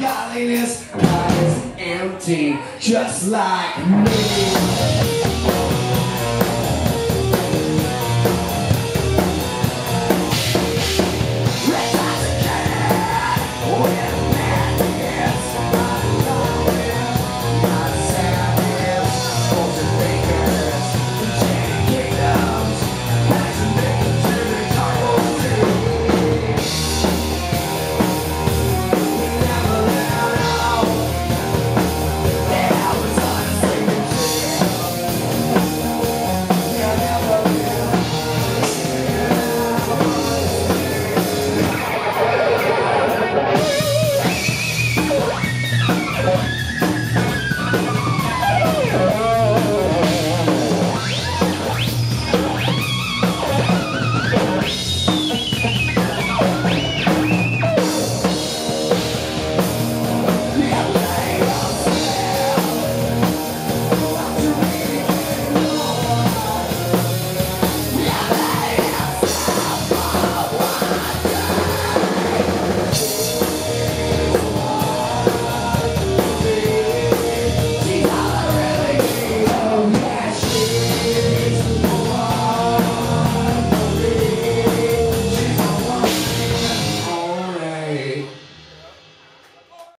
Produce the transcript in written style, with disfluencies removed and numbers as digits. Godliness, God is empty, just like me.